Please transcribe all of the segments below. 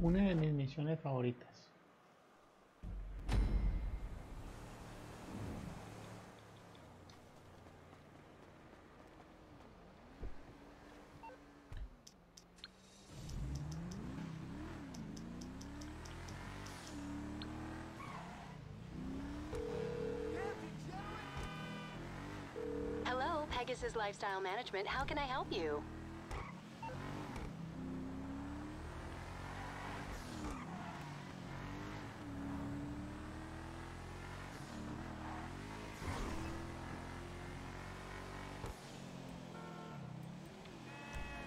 una de mis misiones favoritas. Hello, Pegasus Lifestyle Management. How can I help you?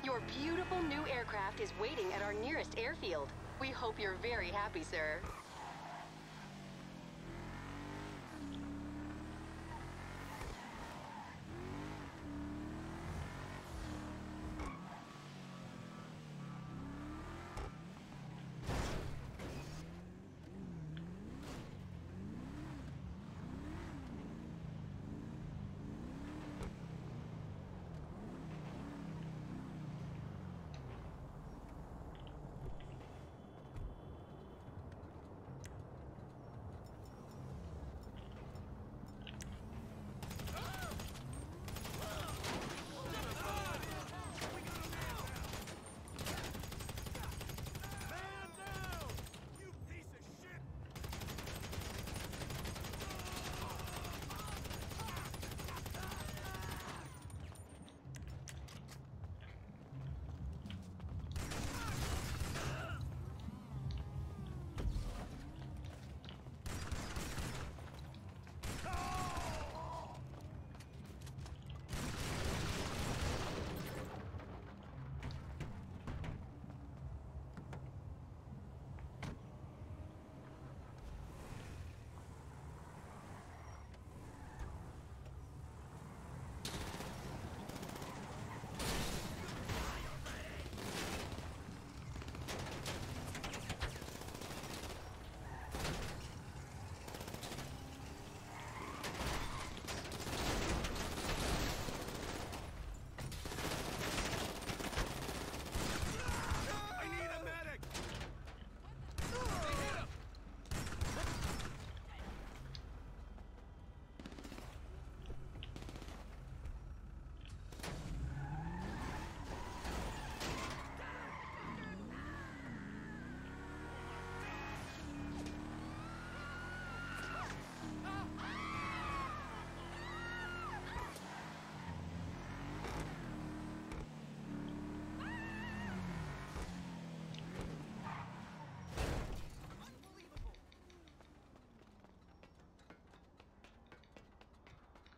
Your beautiful new aircraft is waiting at our nearest airfield. We hope you're very happy, sir.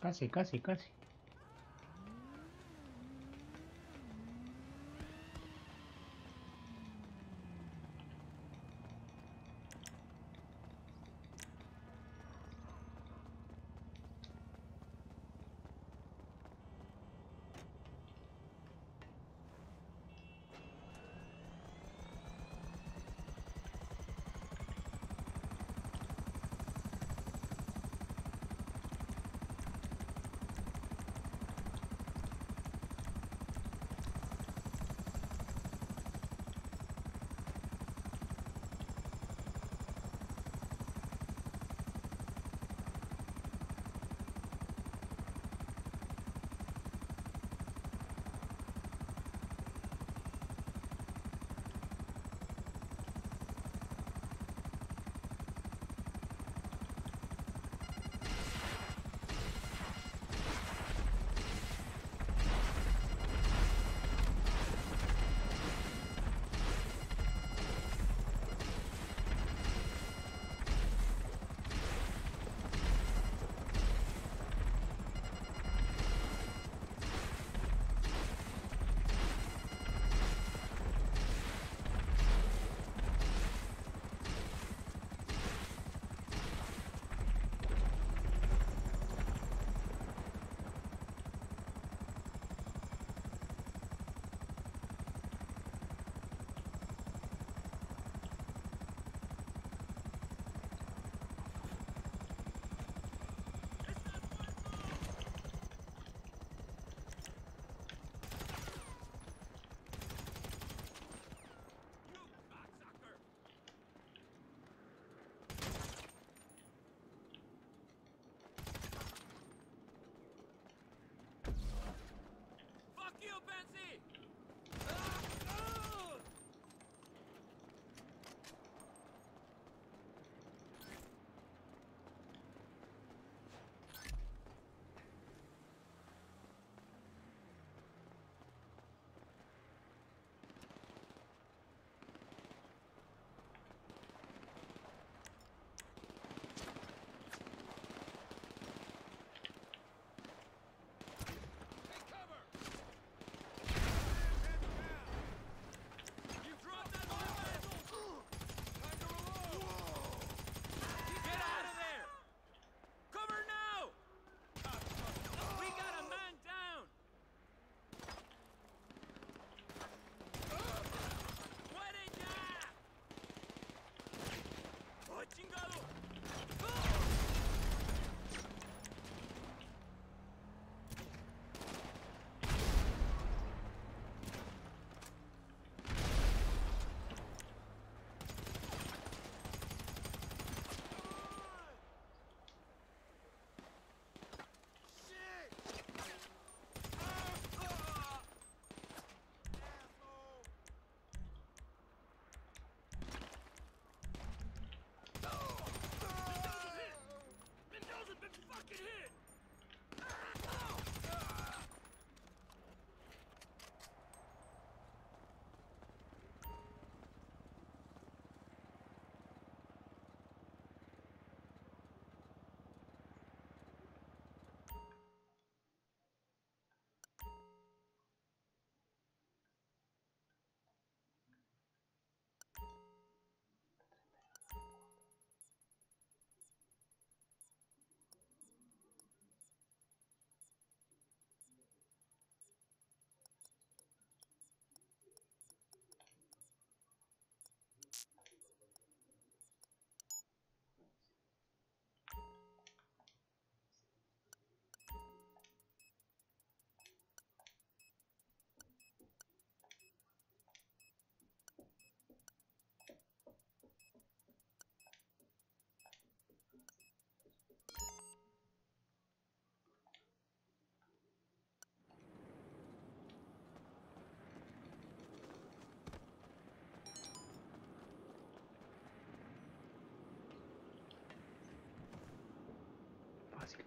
Casi.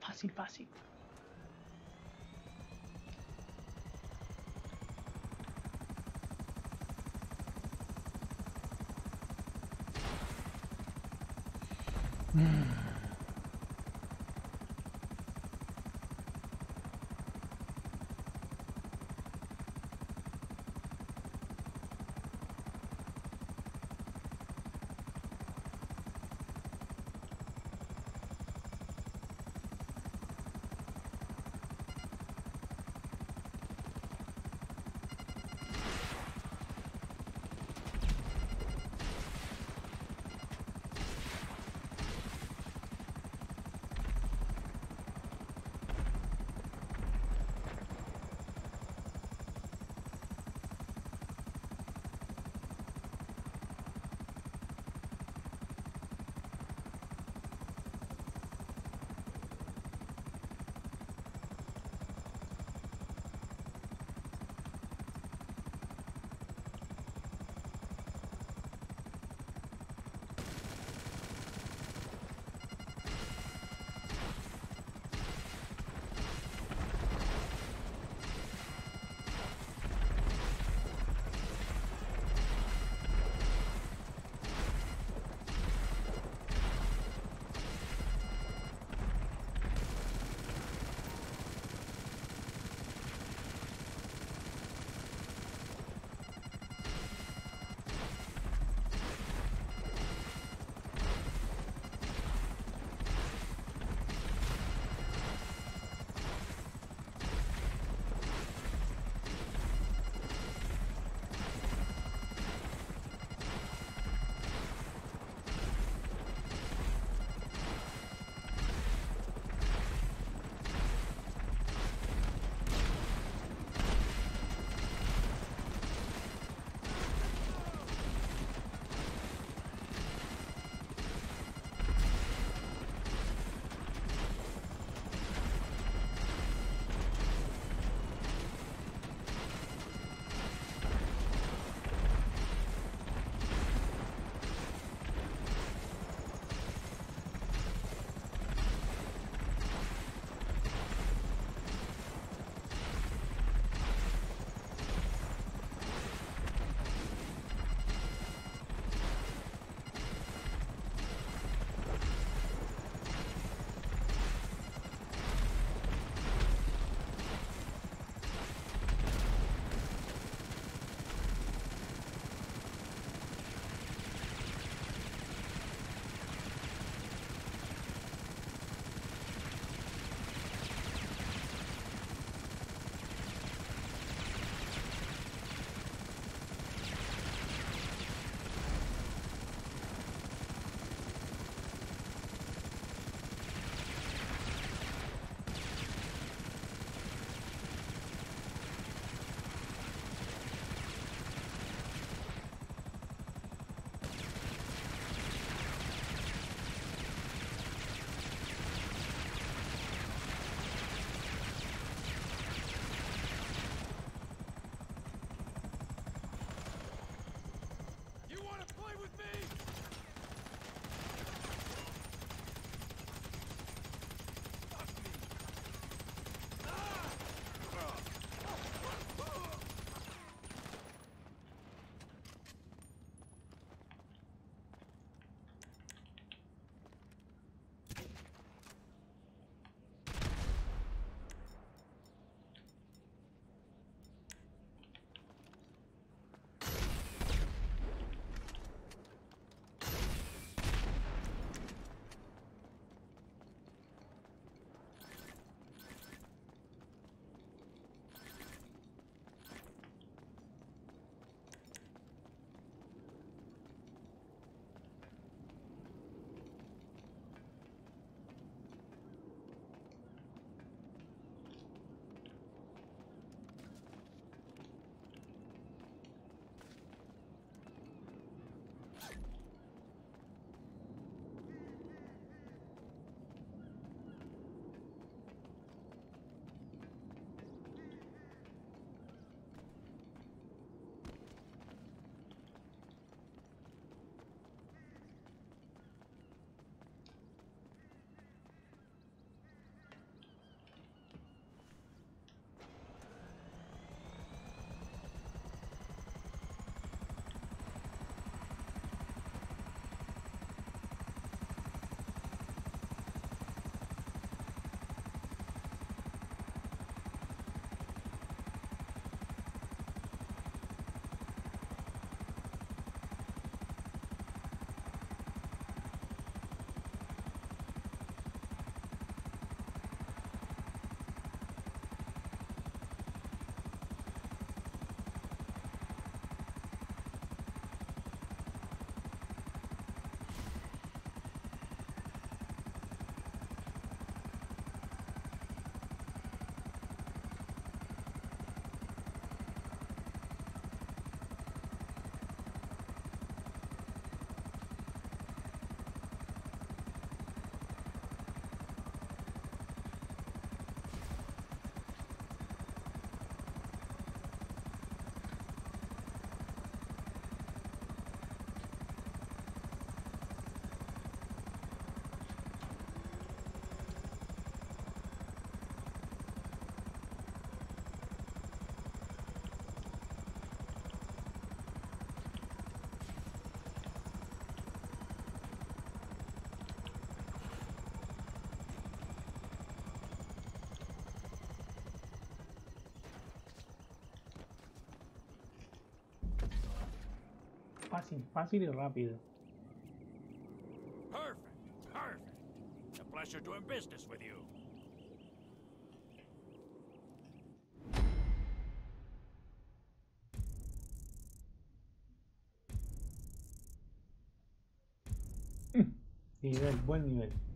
Fácil, fácil. fácil, fácil y rápido. Perfect, perfect. It's a pleasure doing business with you. Nivel, buen nivel.